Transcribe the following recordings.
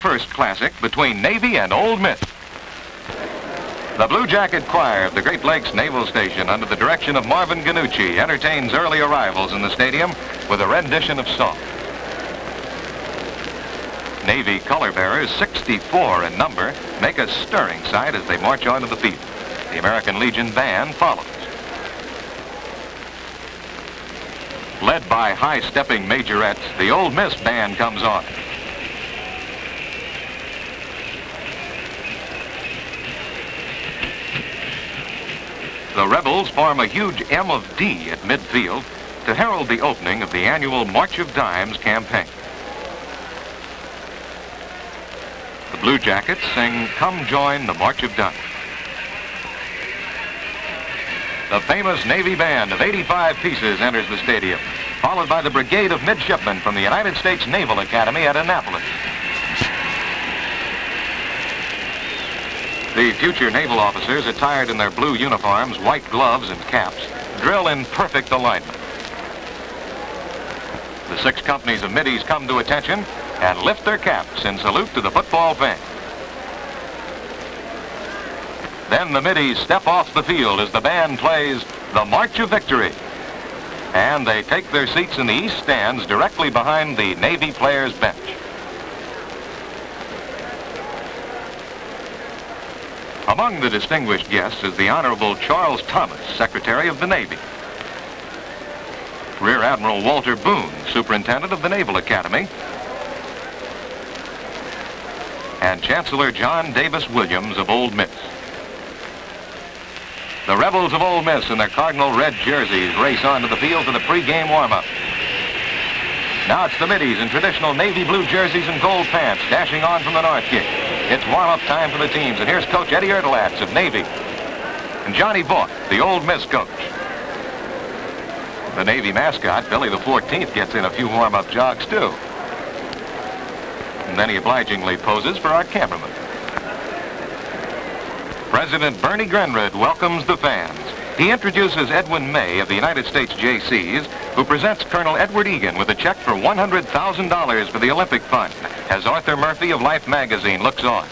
First classic between Navy and Old Miss. The Blue Jacket Choir of the Great Lakes Naval Station, under the direction of Marvin Ganucci, entertains early arrivals in the stadium with a rendition of song. Navy color bearers, 64 in number, make a stirring sight as they march onto the field. The American Legion band follows. Led by high-stepping majorettes, the Old Miss band comes on. The Rebels form a huge M of D at midfield to herald the opening of the annual March of Dimes campaign. The Blue Jackets sing "Come Join the March of Dimes." The famous Navy band of 85 pieces enters the stadium, followed by the brigade of midshipmen from the United States Naval Academy at Annapolis. The future naval officers, attired in their blue uniforms, white gloves, and caps, drill in perfect alignment. The 6 companies of middies come to attention and lift their caps in salute to the football fans. Then the middies step off the field as the band plays the March of Victory. And they take their seats in the east stands directly behind the Navy players' bench. Among the distinguished guests is the Honorable Charles Thomas, Secretary of the Navy. Rear Admiral Walter Boone, Superintendent of the Naval Academy. And Chancellor John Davis Williams of Old Miss. The Rebels of Old Miss in their cardinal red jerseys race onto the field for the pregame warm-up. Now it's the middies in traditional navy blue jerseys and gold pants dashing on from the north gate. It's warm-up time for the teams, and here's Coach Eddie Erdelatz of Navy and Johnny Vaught, the Old Miss coach. The Navy mascot, Billy the 14th, gets in a few warm-up jogs too. And then he obligingly poses for our cameraman. President Bernie Grenrud welcomes the fans. He introduces Edwin May of the United States JCs, who presents Colonel Edward Egan with a check for $100,000 for the Olympic Fund, as Arthur Murphy of Life magazine looks on.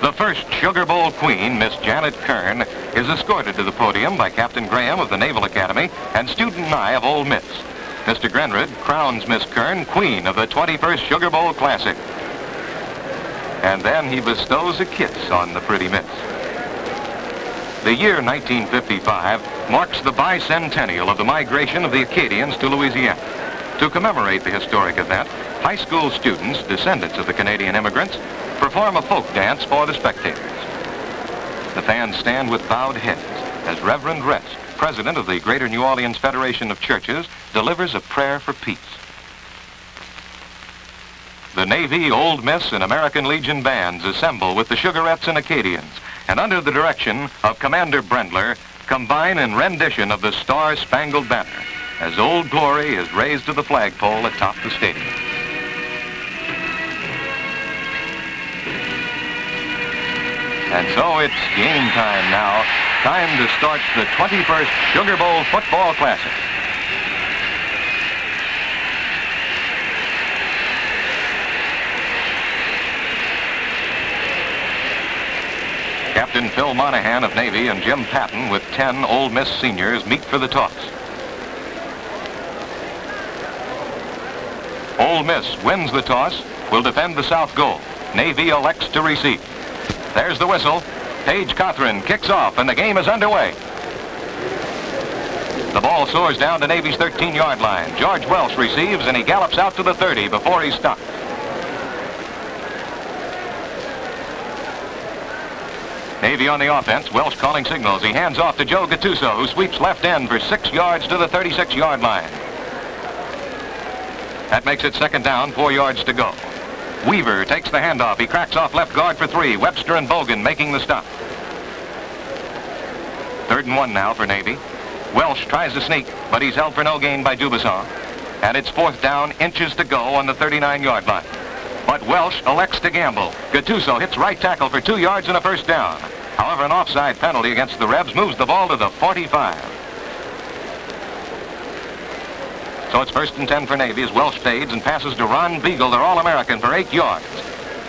The first Sugar Bowl queen, Miss Janet Kern, is escorted to the podium by Captain Graham of the Naval Academy and Student Nye of Ole Miss. Mr. Grenrud crowns Miss Kern queen of the 21st Sugar Bowl Classic. And then he bestows a kiss on the pretty miss. The year 1955 marks the bicentennial of the migration of the Acadians to Louisiana. To commemorate the historic event, high school students, descendants of the Canadian immigrants, perform a folk dance for the spectators. The fans stand with bowed heads as Reverend Rest, president of the Greater New Orleans Federation of Churches, delivers a prayer for peace. The Navy, Old Miss, and American Legion bands assemble with the Sugarettes and Acadians, and under the direction of Commander Brendler, combine in rendition of the Star-Spangled Banner as Old Glory is raised to the flagpole atop the stadium. And so it's game time now, time to start the 21st Sugar Bowl Football Classic. Captain Phil Monahan of Navy and Jim Patton with 10 Old Miss seniors meet for the toss. Old Miss wins the toss, will defend the south goal. Navy elects to receive. There's the whistle. Paige Cothran kicks off and the game is underway. The ball soars down to Navy's 13-yard line. George Welsh receives and he gallops out to the 30 before he's stopped. Navy on the offense, Welsh calling signals. He hands off to Joe Gattuso, who sweeps left end for 6 yards to the 36-yard line. That makes it second down, 4 yards to go. Weaver takes the handoff. He cracks off left guard for 3. Webster and Bogan making the stop. 3rd and 1 now for Navy. Welsh tries to sneak, but he's held for no gain by Dubuisson. And it's 4th down, inches to go on the 39-yard line. But Welsh elects to gamble. Gattuso hits right tackle for 2 yards and a 1st down. However, an offside penalty against the Rebs moves the ball to the 45. So it's 1st and 10 for Navy as Welsh fades and passes to Ron Beagle, their All-American, for 8 yards.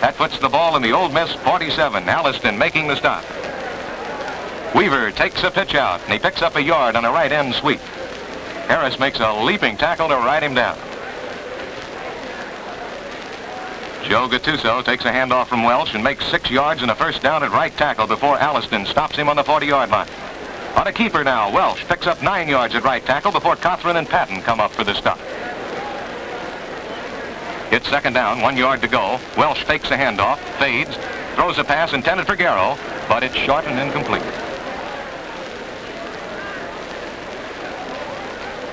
That puts the ball in the Old Miss 47. Alliston making the stop. Weaver takes a pitch out, and he picks up a yard on a right end sweep. Harris makes a leaping tackle to ride him down. Joe Gattuso takes a handoff from Welsh and makes 6 yards and a first down at right tackle before Alliston stops him on the 40-yard line. On a keeper now, Welsh picks up 9 yards at right tackle before Cothran and Patton come up for the stop. It's second down, 1 yard to go. Welsh fakes a handoff, fades, throws a pass intended for Garrow, but it's short and incomplete.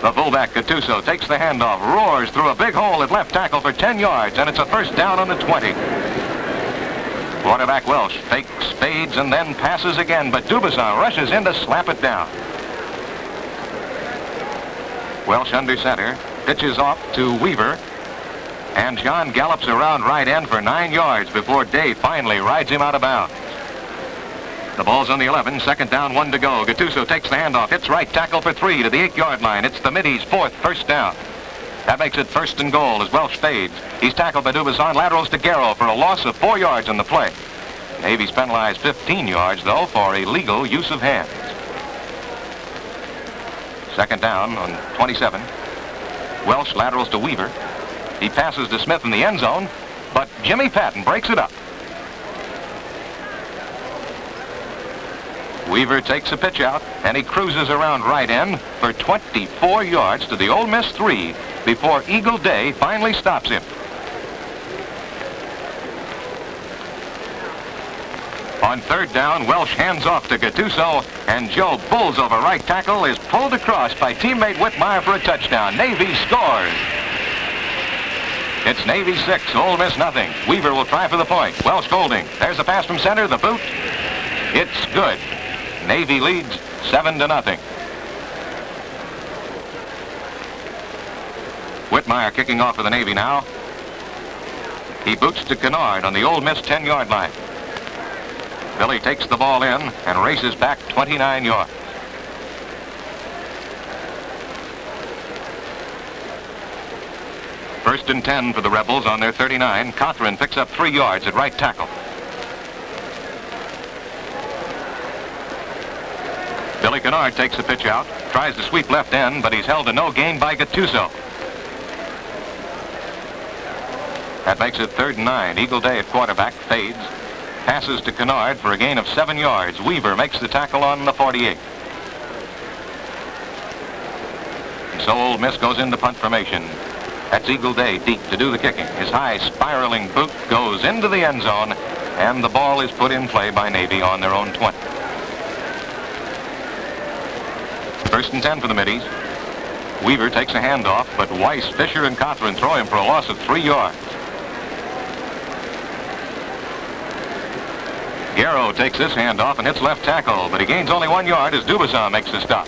The fullback, Gattuso, takes the handoff, roars through a big hole at left tackle for 10 yards, and it's a first down on the 20. Quarterback Welsh fakes, fades, and then passes again, but Dubuisson rushes in to slap it down. Welsh under center, pitches off to Weaver, and John gallops around right end for 9 yards before Day finally rides him out of bounds. The ball's on the 11, second down, one to go. Gattuso takes the handoff, hits right tackle for three to the 8-yard line. It's the Middies' fourth first down. That makes it first and goal as Welsh fades. He's tackled by Dubuisson, laterals to Garrow for a loss of 4 yards in the play. Navy's penalized 15 yards, though, for illegal use of hands. Second down on 27. Welsh laterals to Weaver. He passes to Smith in the end zone, but Jimmy Patton breaks it up. Weaver takes a pitch out, and he cruises around right end for 24 yards to the Ole Miss 3 before Eagle Day finally stops him. On third down, Welsh hands off to Gattuso, and Joe bulls over right tackle, is pulled across by teammate Whitmire for a touchdown. Navy scores. It's Navy 6, Ole Miss nothing. Weaver will try for the point. Welsh holding. There's a pass from center, the boot. It's good. Navy leads 7-0. Whitmire kicking off for the Navy now. He boots to Kinard on the Ole Miss 10-yard line. Billy takes the ball in and races back 29 yards. First and 10 for the Rebels on their 39. Cothran picks up 3 yards at right tackle. Billy Kinard takes the pitch out, tries to sweep left end, but he's held to no gain by Gattuso. That makes it 3rd and 9. Eagle Day at quarterback, fades, passes to Kinard for a gain of 7 yards. Weaver makes the tackle on the 48. And so Ole Miss goes into punt formation. That's Eagle Day deep to do the kicking. His high spiraling boot goes into the end zone, and the ball is put in play by Navy on their own 20. First and 10 for the Middies. Weaver takes a handoff, but Weiss, Fisher, and Cothran throw him for a loss of 3 yards. Garrow takes this handoff and hits left tackle, but he gains only 1 yard as Dubuisson makes the stop.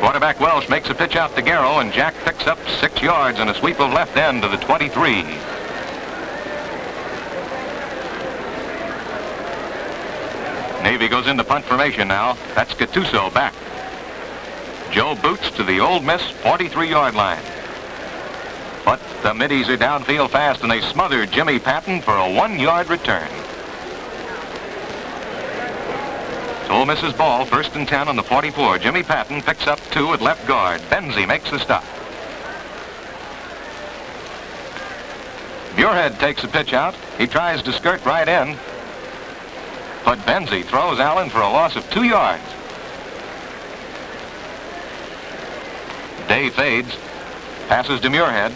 Quarterback Welsh makes a pitch out to Garrow, and Jack picks up 6 yards and a sweep of left end to the 23. Navy goes into punt formation now. That's Gattuso back. Joe boots to the Ole Miss 43-yard line. But the Middies are downfield fast, and they smother Jimmy Patton for a 1-yard return. It's Ole Miss's ball, 1st and 10 on the 44. Jimmy Patton picks up 2 at left guard. Benzie makes the stop. Muirhead takes a pitch out. He tries to skirt right end, but Benzie throws Allen for a loss of 2 yards. Day fades, passes to Muirhead.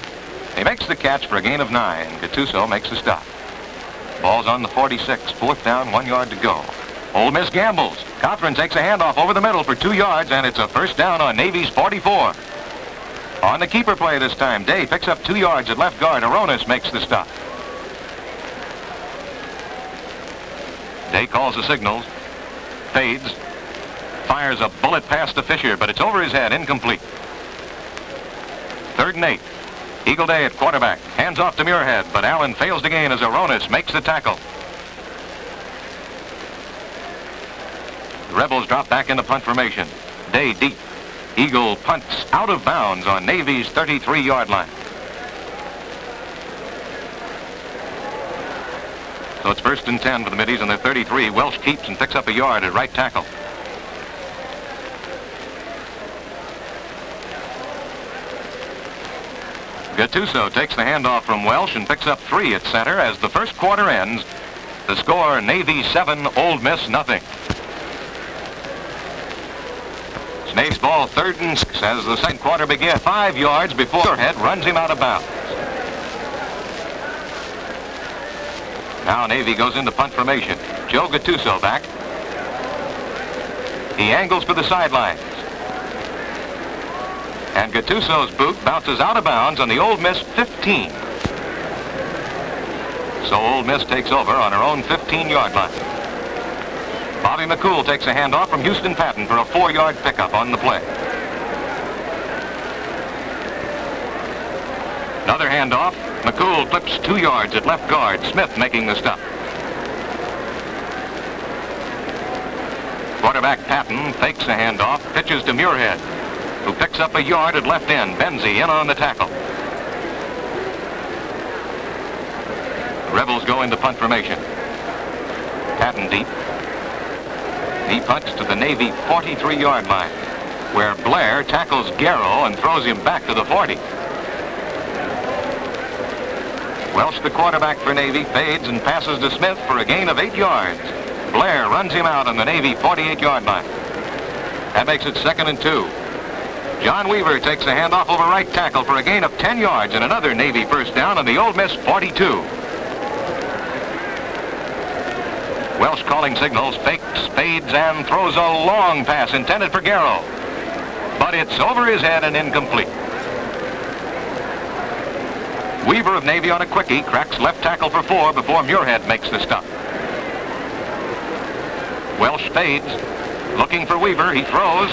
He makes the catch for a gain of 9. Gattuso makes the stop. Ball's on the 46, 4th down, 1 yard to go. Ole Miss gambles. Cothran takes a handoff over the middle for 2 yards, and it's a first down on Navy's 44. On the keeper play this time, Day picks up 2 yards at left guard. Aronis makes the stop. Day calls the signals, fades, fires a bullet pass to Fisher, but it's over his head, incomplete. 3rd and 8. Eagle Day at quarterback, hands off to Muirhead, but Allen fails to gain as Aronis makes the tackle. The Rebels drop back into punt formation. Day deep. Eagle punts out of bounds on Navy's 33-yard line. So it's 1st and 10 for the middies, and they're 33. Welsh keeps and picks up a yard at right tackle. Gattuso takes the handoff from Welsh and picks up 3 at center as the first quarter ends. The score, Navy 7, Old Miss nothing. It's Navy's ball, 3rd and 6 as the second quarter begins. 5 yards before Muirhead runs him out of bounds. Now Navy goes into punt formation. Joe Gattuso back. He angles for the sidelines. And Gattuso's boot bounces out of bounds on the Old Miss 15. So Old Miss takes over on her own 15-yard line. Bobby McCool takes a handoff from Houston Patton for a 4-yard pickup on the play. Another handoff. McCool clips 2 yards at left guard. Smith making the stop. Quarterback Patton fakes a handoff, pitches to Muirhead, who picks up a yard at left end. Benzie in on the tackle. Rebels go into punt formation. Patton deep. He punts to the Navy 43-yard line, where Blair tackles Garrow and throws him back to the 40. Welsh, the quarterback for Navy, fades and passes to Smith for a gain of 8 yards. Blair runs him out on the Navy 48-yard line. That makes it 2nd and 2. John Weaver takes a handoff over right tackle for a gain of 10 yards and another Navy first down on the Old Miss 42. Welsh calling signals, fakes, spades, and throws a long pass intended for Garrow. But it's over his head and incomplete. Weaver of Navy on a quickie cracks left tackle for 4 before Muirhead makes the stop. Welsh fades, looking for Weaver, he throws.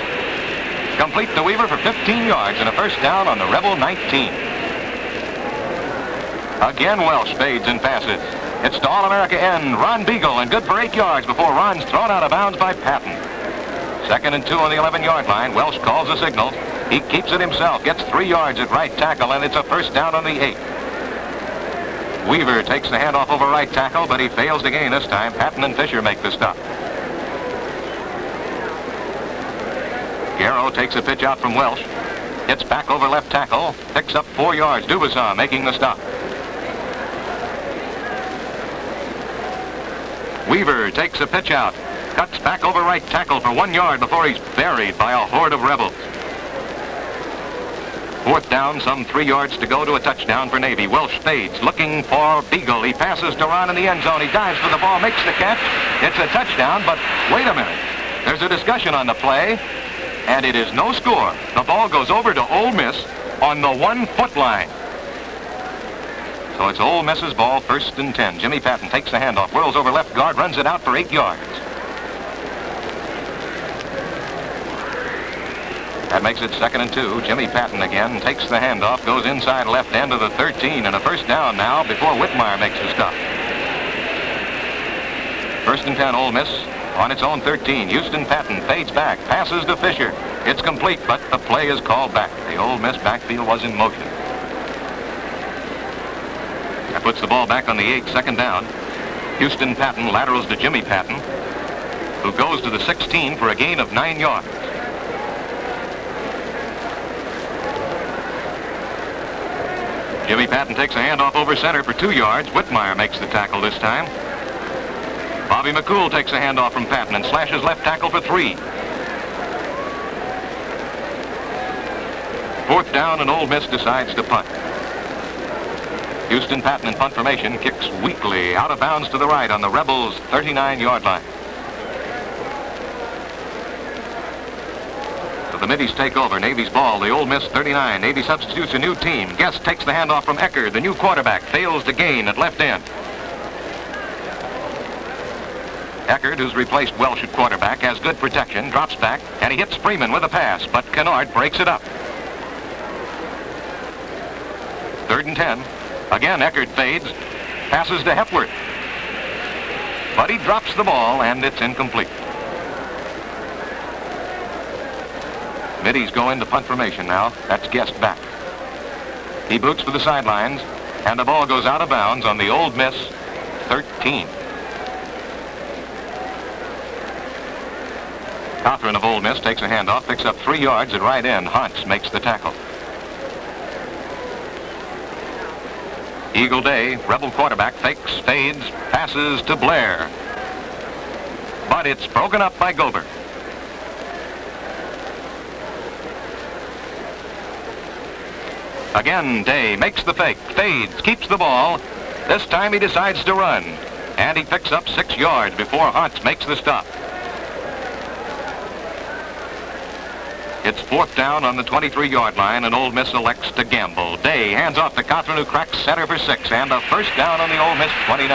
Complete to Weaver for 15 yards and a first down on the Rebel 19. Again, Welsh fades and passes. It's to All-America end, Ron Beagle, and good for 8 yards before Ron's thrown out of bounds by Patton. 2nd and 2 on the 11-yard line. Welsh calls a signal. He keeps it himself, gets 3 yards at right tackle, and it's a first down on the 8. Weaver takes the handoff over right tackle, but he fails to gain this time. Patton and Fisher make the stop. Garrow takes a pitch out from Welsh, gets back over left tackle, picks up 4 yards. Dubuisson making the stop. Weaver takes a pitch out, cuts back over right tackle for 1 yard before he's buried by a horde of Rebels. 4th down, some 3 yards to go to a touchdown for Navy. Welsh fades, looking for Beagle. He passes to Ron in the end zone. He dives for the ball, makes the catch. It's a touchdown, but wait a minute. There's a discussion on the play. And it is no score. The ball goes over to Ole Miss on the 1 foot line. So it's Ole Miss's ball, 1st and 10. Jimmy Patton takes the handoff, whirls over left guard, runs it out for 8 yards. That makes it 2nd and 2. Jimmy Patton again takes the handoff, goes inside left end of the 13, and a first down now before Whitmire makes the stop. 1st and 10, Ole Miss. On its own 13, Houston Patton fades back, passes to Fisher. It's complete, but the play is called back. The Ole Miss backfield was in motion. That puts the ball back on the 8, 2nd down. Houston Patton laterals to Jimmy Patton, who goes to the 16 for a gain of 9 yards. Jimmy Patton takes a handoff over center for 2 yards. Whitmire makes the tackle this time. Bobby McCool takes a handoff from Patton and slashes left tackle for 3. 4th down, and Ole Miss decides to punt. Houston Patton in punt formation kicks weakly out of bounds to the right on the Rebels' 39-yard line. So the middies take over. Navy's ball, the Ole Miss 39. Navy substitutes a new team. Guest takes the handoff from Eckerd. The new quarterback fails to gain at left end. Eckerd, who's replaced Welsh at quarterback, has good protection, drops back, and he hits Freeman with a pass, but Kinard breaks it up. 3rd and 10. Again, Eckerd fades, passes to Hepworth. But he drops the ball, and it's incomplete. Middies go into punt formation now. That's Guest back. He boots for the sidelines, and the ball goes out of bounds on the Old Miss 13. Catherine of Ole Miss takes a handoff, picks up 3 yards at right end. Hunts makes the tackle. Eagle Day, Rebel quarterback, fakes, fades, passes to Blair. But it's broken up by Gober. Again, Day makes the fake, fades, keeps the ball. This time he decides to run. And he picks up 6 yards before Hunts makes the stop. It's fourth down on the 23-yard line, and Ole Miss elects to gamble. Day hands off to Catherine, who cracks center for 6, and a first down on the Ole Miss 29.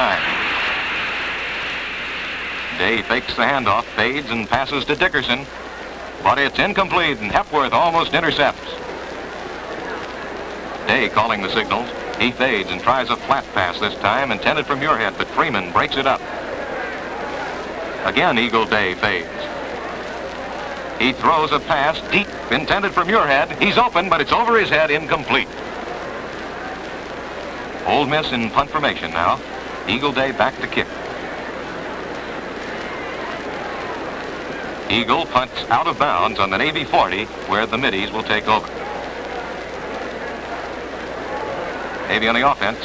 Day fakes the handoff, fades, and passes to Dickerson. But it's incomplete, and Hepworth almost intercepts. Day calling the signals. He fades and tries a flat pass this time, intended for Muirhead, but Freeman breaks it up. Again, Eagle Day fades. He throws a pass deep, intended for Muirhead. He's open, but it's over his head, incomplete. Ole Miss in punt formation now. Eagle Day back to kick. Eagle punts out of bounds on the Navy 40, where the middies will take over. Navy on the offense.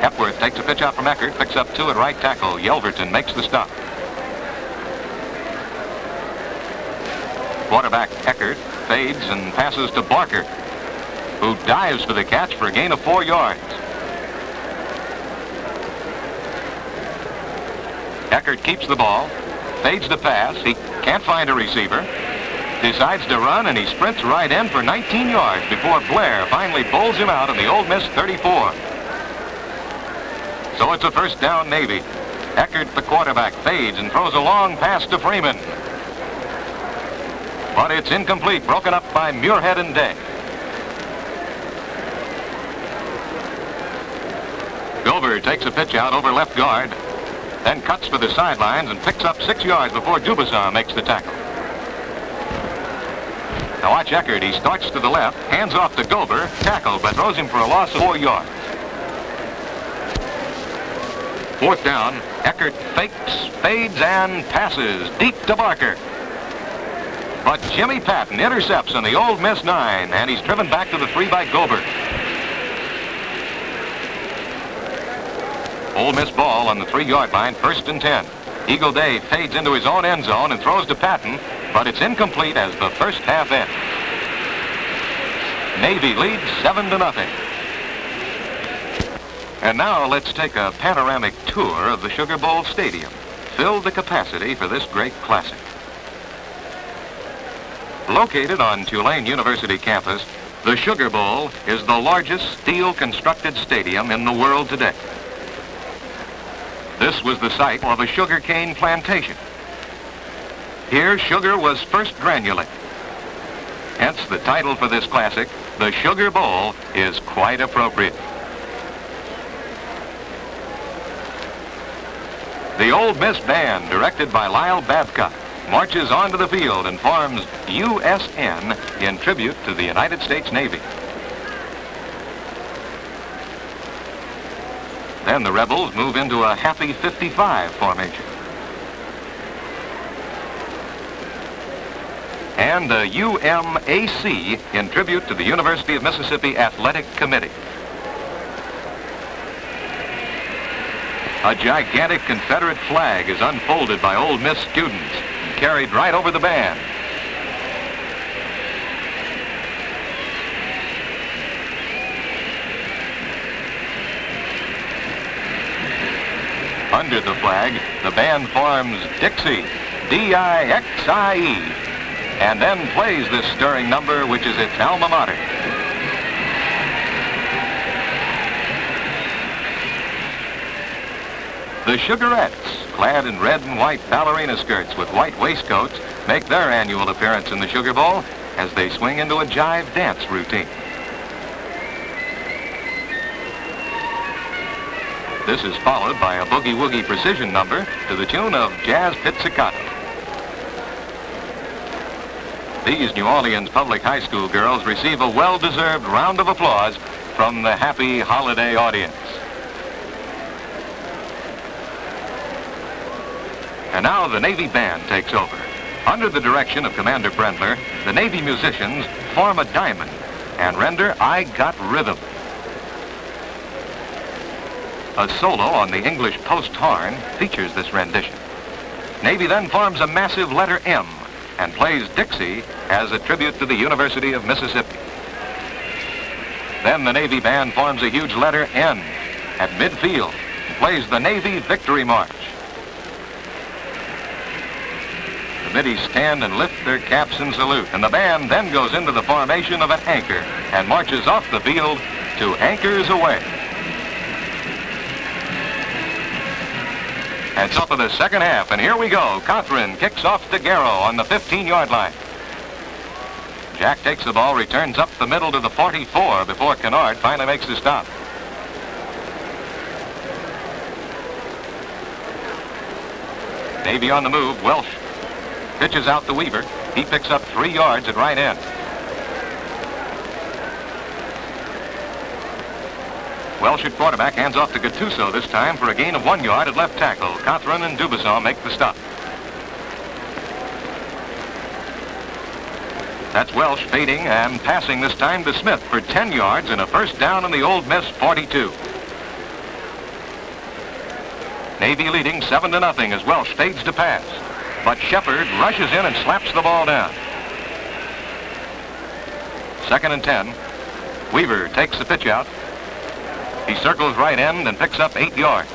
Hepworth takes a pitch out from Eckert, picks up 2 at right tackle. Yelverton makes the stop. Quarterback Eckert fades and passes to Barker, who dives for the catch for a gain of 4 yards. Eckert keeps the ball, fades the pass. He can't find a receiver. Decides to run, and he sprints right in for 19 yards before Blair finally bowls him out in the Ole Miss 34. So it's a first down Navy. Eckert, the quarterback, fades and throws a long pass to Freeman. But it's incomplete, broken up by Muirhead and Day. Gober takes a pitch out over left guard, then cuts for the sidelines and picks up 6 yards before Dubuisson makes the tackle. Now watch Eckerd. He starts to the left, hands off to Gober, tackled, but throws him for a loss of 4 yards. Fourth down, Eckerd fakes, fades, and passes deep to Barker. But Jimmy Patton intercepts on the Ole Miss 9, and he's driven back to the 3 by Gober. Ole Miss ball on the 3-yard line, first and 10. Eagle Day fades into his own end zone and throws to Patton, but it's incomplete as the first half ends. Navy leads 7-0. And now let's take a panoramic tour of the Sugar Bowl Stadium, filled to capacity for this great classic. Located on Tulane University campus, the Sugar Bowl is the largest steel-constructed stadium in the world today. This was the site of a sugarcane plantation. Here, sugar was first granulated. Hence, the title for this classic, The Sugar Bowl, is quite appropriate. The Ole Miss Band, directed by Lyle Babcock, marches onto the field and forms USN in tribute to the United States Navy. Then the Rebels move into a happy 55 formation. And the UMAC in tribute to the University of Mississippi Athletic Committee. A gigantic Confederate flag is unfolded by Ole Miss students and carried right over the band. Under the flag, the band forms Dixie, D-I-X-I-E, and then plays this stirring number, which is its alma mater. The Sugarettes, clad in red and white ballerina skirts with white waistcoats, make their annual appearance in the Sugar Bowl as they swing into a jive dance routine. This is followed by a boogie-woogie precision number to the tune of Jazz Pizzicato. These New Orleans public high school girls receive a well-deserved round of applause from the happy holiday audience. And now the Navy Band takes over. Under the direction of Commander Brendler, the Navy musicians form a diamond and render I Got Rhythm. A solo on the English post horn features this rendition. Navy then forms a massive letter M and plays Dixie as a tribute to the University of Mississippi. Then the Navy band forms a huge letter N at midfield and plays the Navy Victory March. The middies stand and lift their caps in salute, and the band then goes into the formation of an anchor and marches off the field to Anchors Away. And top of the second half, and here we go. Cochran kicks off to Garrow on the 15-yard line. Jack takes the ball, returns up the middle to the 44 before Kinard finally makes the stop. Navy on the move. Welsh pitches out to Weaver. He picks up 3 yards at right end. Welsh at quarterback hands off to Gattuso this time for a gain of 1 yard at left tackle. Cochran and Dubuisson make the stop. That's Welsh fading and passing this time to Smith for 10 yards and a first down on the Old Miss 42. Navy leading 7-0 as Welsh fades to pass. But Shepard rushes in and slaps the ball down. 2nd and 10. Weaver takes the pitch out. He circles right end and picks up 8 yards.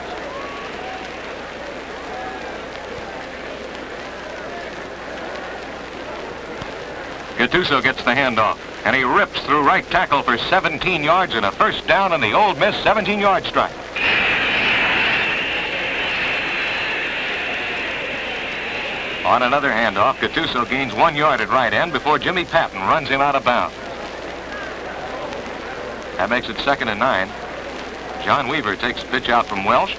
Gattuso gets the handoff, and he rips through right tackle for 17 yards and a first down on the Old Miss 17-yard strike. On another handoff, Gattuso gains 1 yard at right end before Jimmy Patton runs him out of bounds. That makes it 2nd and 9. John Weaver takes the pitch out from Welsh,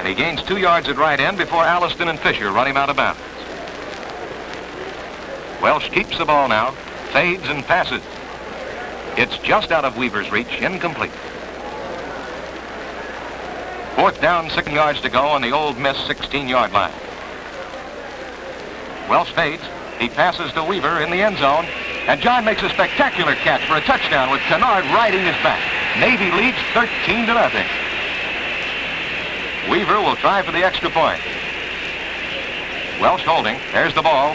and he gains 2 yards at right end before Alliston and Fisher run him out of bounds. Welsh keeps the ball now, fades and passes. It's just out of Weaver's reach, incomplete. 4th down, 6 yards to go on the Old Miss 16-yard line. Welsh fades. He passes to Weaver in the end zone, and John makes a spectacular catch for a touchdown with Kinard riding his back. Navy leads 13-0. Weaver will try for the extra point. Welsh holding. There's the ball.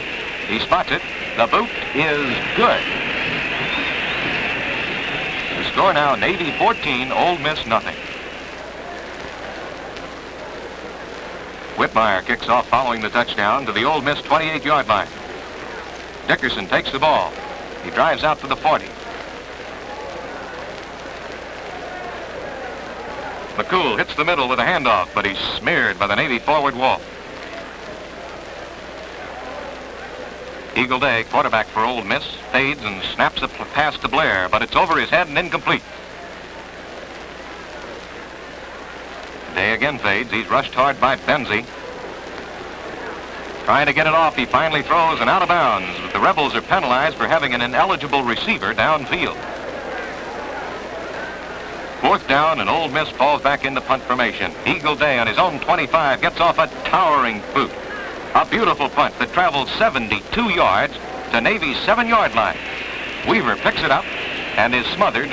He spots it. The boot is good. The score now, Navy 14, Old Miss 0. Whitmire kicks off following the touchdown to the Old Miss 28-yard line. Dickerson takes the ball. He drives out to the 40. McCool hits the middle with a handoff, but he's smeared by the Navy forward wall. Eagle Day, quarterback for Old Miss, fades and snaps a pass to Blair, but it's over his head and incomplete. Day again fades. He's rushed hard by Benzie. Trying to get it off, he finally throws and out of bounds, but the Rebels are penalized for having an ineligible receiver downfield. 4th down, and Old Miss falls back into punt formation. Eagle Day on his own 25 gets off a towering boot. A beautiful punt that travels 72 yards to Navy's 7-yard line. Weaver picks it up and is smothered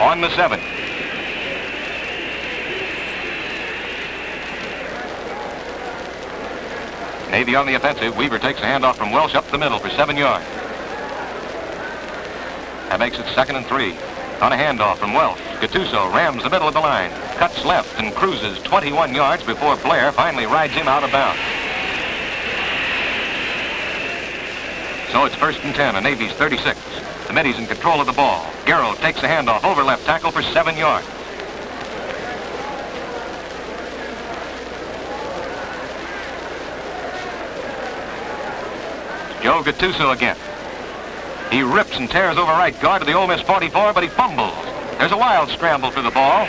on the 7. Navy on the offensive. Weaver takes a handoff from Welsh up the middle for 7 yards. That makes it 2nd and 3. On a handoff from Welsh, Gattuso rams the middle of the line, cuts left and cruises 21 yards before Blair finally rides him out of bounds. So it's 1st and 10, and Navy's 36. The middies in control of the ball. Garrow takes a handoff over left tackle for 7 yards. Joe Gattuso again. He rips and tears over right guard to the Ole Miss 44, but he fumbles. There's a wild scramble for the ball.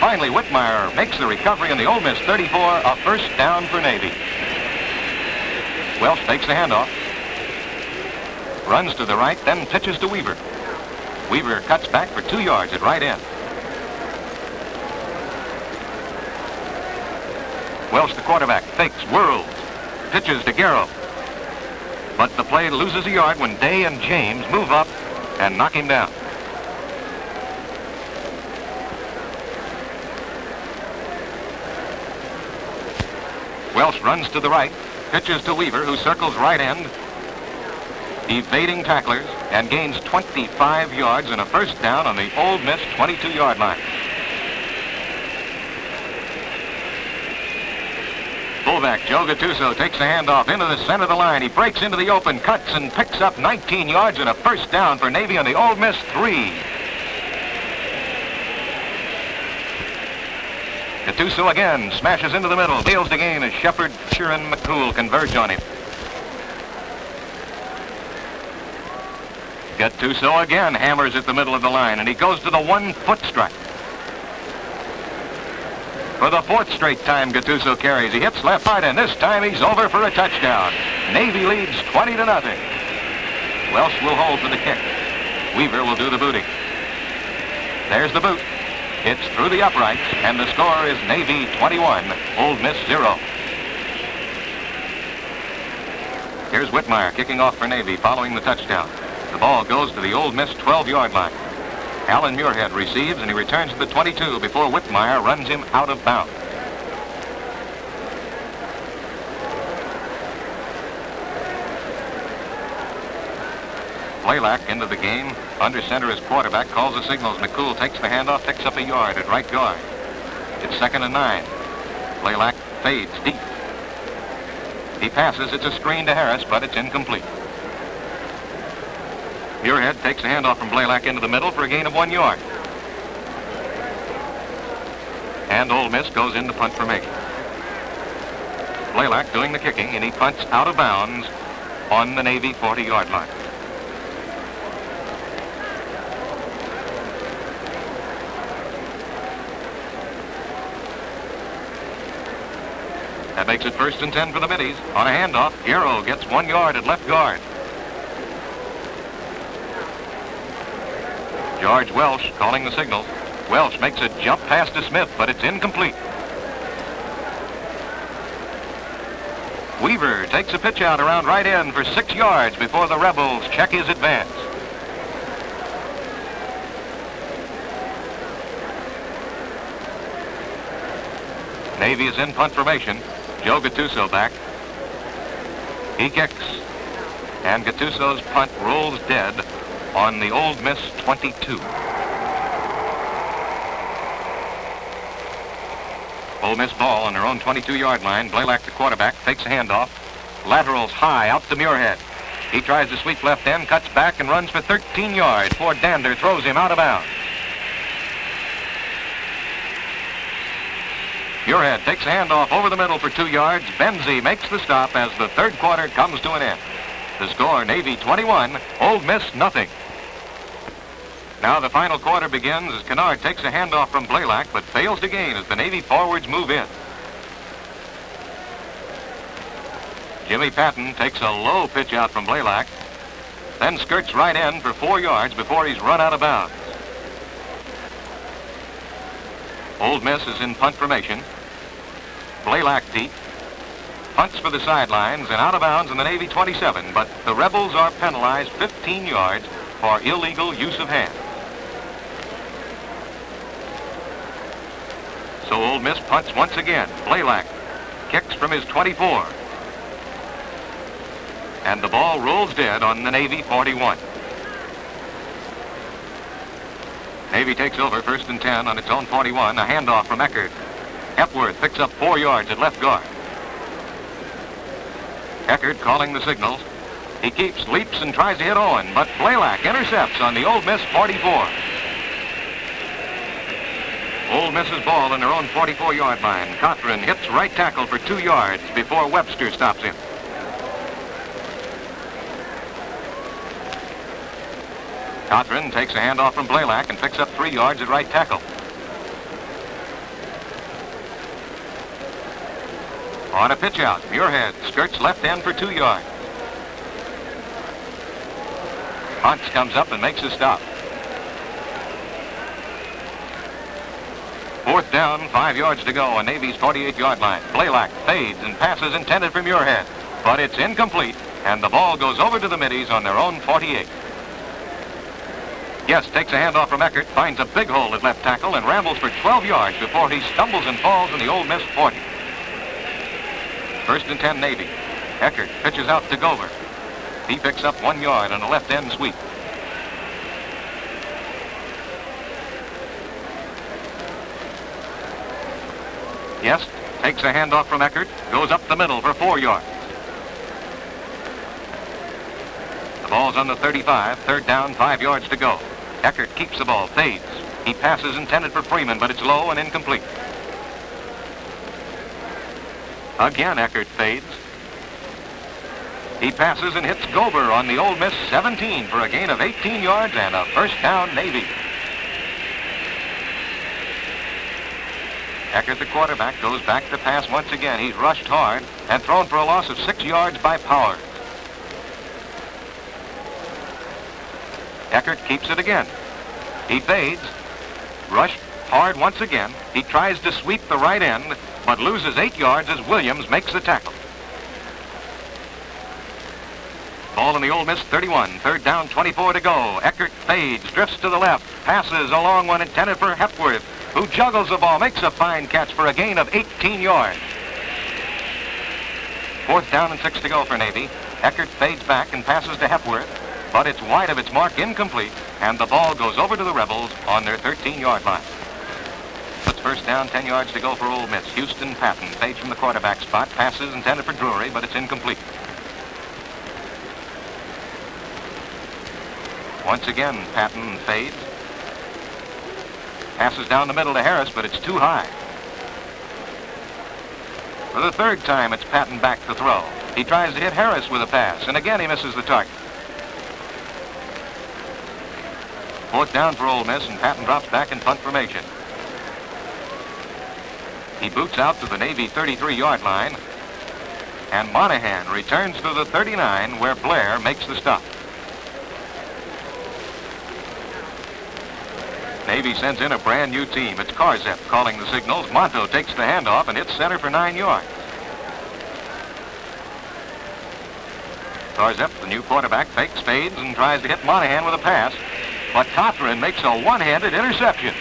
Finally, Whitmire makes the recovery on the Ole Miss 34, a first down for Navy. Welsh takes the handoff, runs to the right, then pitches to Weaver. Weaver cuts back for 2 yards at right end. Welsh, the quarterback, fakes, whirls, pitches to Garrow. But the play loses a yard when Day and James move up and knock him down. Welsh runs to the right, pitches to Weaver, who circles right end, evading tacklers, and gains 25 yards and a first down on the Old Miss 22-yard line. Fullback Joe Gattuso takes the handoff into the center of the line. He breaks into the open, cuts, and picks up 19 yards and a first down for Navy on the Old Miss 3. Gattuso again smashes into the middle, deals the gain as Shepard, Sheeran, and McCool converge on him. Gattuso again hammers at the middle of the line, and he goes to the one-foot strike. For the fourth straight time, Gattuso carries. He hits left side, and this time he's over for a touchdown. Navy leads 20-0. Welsh will hold for the kick. Weaver will do the booting. There's the boot. It's through the uprights, and the score is Navy 21, Old Miss 0. Here's Whitmire kicking off for Navy following the touchdown. The ball goes to the Old Miss 12-yard line. Allen Muirhead receives, and he returns to the 22 before Whitmire runs him out of bounds. Blalack into the game. Under center is quarterback, calls the signals. McCool takes the handoff, picks up a yard at right guard. It's 2nd and 9. Blalack fades deep. He passes. It's a screen to Harris, but it's incomplete. Muirhead takes the handoff from Blalack into the middle for a gain of 1 yard. And Ole Miss goes into punt formation. Blalack doing the kicking, and he punts out of bounds on the Navy 40-yard line. That makes it 1st and 10 for the Middies. On a handoff, Garrow gets 1 yard at left guard. George Welsh calling the signal. Welsh makes a jump pass to Smith, but it's incomplete. Weaver takes a pitch out around right end for 6 yards before the Rebels check his advance. Navy is in punt formation. Joe Gattuso back. He kicks, and Gattuso's punt rolls dead on the Old Miss 22. Ole Miss ball on their own 22-yard line. Blalack, the quarterback, takes a handoff. Laterals high out to Muirhead. He tries to sweep left end, cuts back, and runs for 13 yards. Ford Dander throws him out of bounds. Muirhead takes a handoff over the middle for 2 yards. Benzie makes the stop as the third quarter comes to an end. The score, Navy 21, Old Miss nothing. Now the final quarter begins as Kinard takes a handoff from Blalack but fails to gain as the Navy forwards move in. Jimmy Patton takes a low pitch out from Blalack, then skirts right end for 4 yards before he's run out of bounds. Old Miss is in punt formation. Blalack deep. Punts for the sidelines and out of bounds in the Navy 27, but the Rebels are penalized 15 yards for illegal use of hands. So Old Miss punts once again. Blalack kicks from his 24. And the ball rolls dead on the Navy 41. Navy takes over 1st and 10 on its own 41. A handoff from Eckert. Hepworth picks up 4 yards at left guard. Eckerd calling the signals. He keeps, leaps, and tries to hit Owen, but Blalack intercepts on the Old Miss 44. Old Miss's ball on their own 44-yard line. Cochran hits right tackle for 2 yards before Webster stops him. Cochran takes a handoff from Blalack and picks up 3 yards at right tackle. On a pitch out, Muirhead skirts left end for 2 yards. Ponce comes up and makes a stop. 4th down, 5 yards to go on Navy's 48-yard line. Blalack fades and passes intended for Muirhead. but it's incomplete, and the ball goes over to the middies on their own 48. Guest takes a handoff from Eckert, finds a big hole at left tackle, and rambles for 12 yards before he stumbles and falls in the Ole Miss 40. First and 10 Navy. Eckert pitches out to Gober. He picks up 1 yard on a left end sweep. Guest takes a handoff from Eckert, goes up the middle for 4 yards. The ball's on the 35, third down, 5 yards to go. Eckert keeps the ball, fades. He passes intended for Freeman, but it's low and incomplete. Again, Eckert fades. He passes and hits Gober on the Ole Miss 17 for a gain of 18 yards and a first down Navy. Eckert, the quarterback, goes back to pass once again. He's rushed hard and thrown for a loss of 6 yards by Power. Eckert keeps it again. He fades, rushed hard once again. He tries to sweep the right end, but loses 8 yards as Williams makes the tackle. Ball in the Ole Miss 31, third down, 24 to go. Eckert fades, drifts to the left, passes a long one intended for Hepworth, who juggles the ball, makes a fine catch for a gain of 18 yards. Fourth down and 6 to go for Navy. Eckert fades back and passes to Hepworth, but it's wide of its mark, incomplete, and the ball goes over to the Rebels on their 13-yard line. Puts first down, 10 yards to go for Ole Miss. Houston Patton fades from the quarterback spot, passes intended for Drury, but it's incomplete. Once again, Patton fades. Passes down the middle to Harris, but it's too high. For the third time, it's Patton back to throw. He tries to hit Harris with a pass, and again he misses the target. Fourth down for Ole Miss, and Patton drops back in punt formation. He boots out to the Navy 33-yard line, and Monahan returns to the 39, where Blair makes the stop. Navy sends in a brand new team. It's Korzep calling the signals. Monto takes the handoff and hits center for 9 yards. Korzep, the new quarterback, fakes, fades, and tries to hit Monahan with a pass. But Cothran makes a one-handed interception,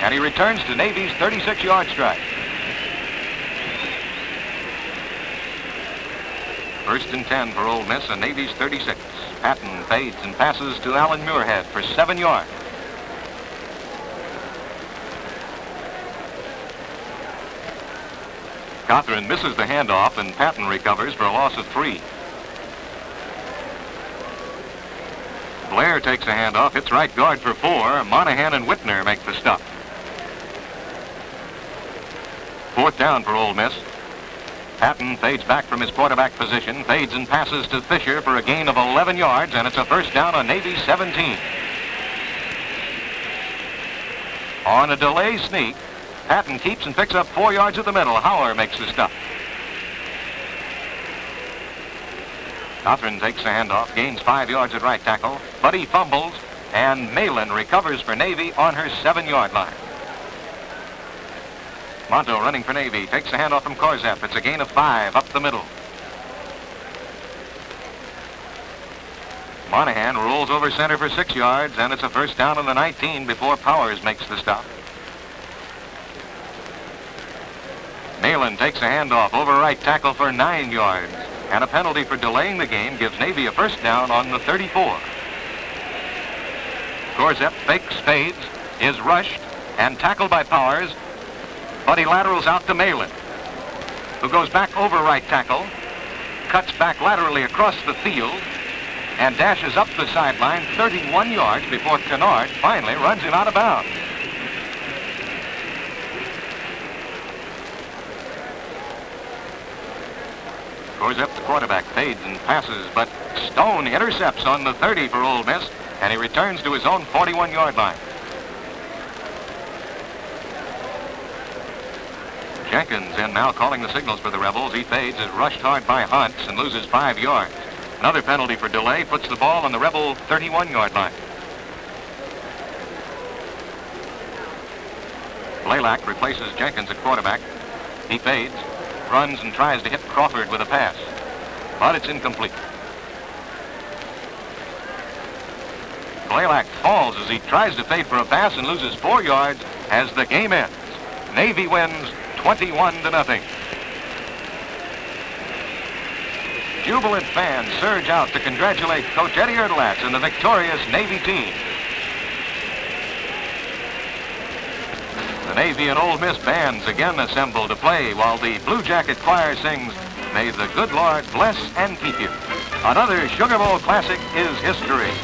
and he returns to Navy's 36-yard strike. First and 10 for Ole Miss and Navy's 36. Patton fades and passes to Alan Muirhead for 7 yards. Cothran misses the handoff, and Patton recovers for a loss of 3. Blair takes a handoff, hits right guard for 4. Monahan and Whitmire make the stop. Fourth down for Ole Miss. Patton fades back from his quarterback position, fades and passes to Fisher for a gain of 11 yards, and it's a first down on Navy 17. On a delay sneak, Patton keeps and picks up 4 yards at the middle. Howler makes the stop. Cothran takes the handoff, gains 5 yards at right tackle, but he fumbles, and Malin recovers for Navy on her 7-yard line. Monto running for Navy, takes the handoff from Korzep. It's a gain of 5 up the middle. Monahan rolls over center for 6 yards, and it's a first down on the 19 before Powers makes the stop. Malin takes a handoff over right tackle for 9 yards, and a penalty for delaying the game gives Navy a first down on the 34. Korzep fakes, fades, is rushed, and tackled by Powers, but he laterals out to Malin, who goes back over right tackle, cuts back laterally across the field, and dashes up the sideline 31 yards before Kinard finally runs him out of bounds. Korzep, the quarterback, fades and passes, but Stone intercepts on the 30 for Ole Miss, and he returns to his own 41-yard line. Jenkins in now calling the signals for the Rebels. He fades, is rushed hard by Hunt, and loses 5 yards. Another penalty for delay puts the ball on the Rebel 31-yard line. Blalack replaces Jenkins at quarterback. He fades, runs and tries to hit Crawford with a pass. but it's incomplete. Blalack falls as he tries to fade for a pass and loses 4 yards as the game ends. Navy wins 21-0. Jubilant fans surge out to congratulate Coach Eddie Erdelatz and the victorious Navy team. The Navy and Ole Miss bands again assemble to play while the Blue Jacket Choir sings, "May the Good Lord Bless and Keep You." Another Sugar Bowl classic is history.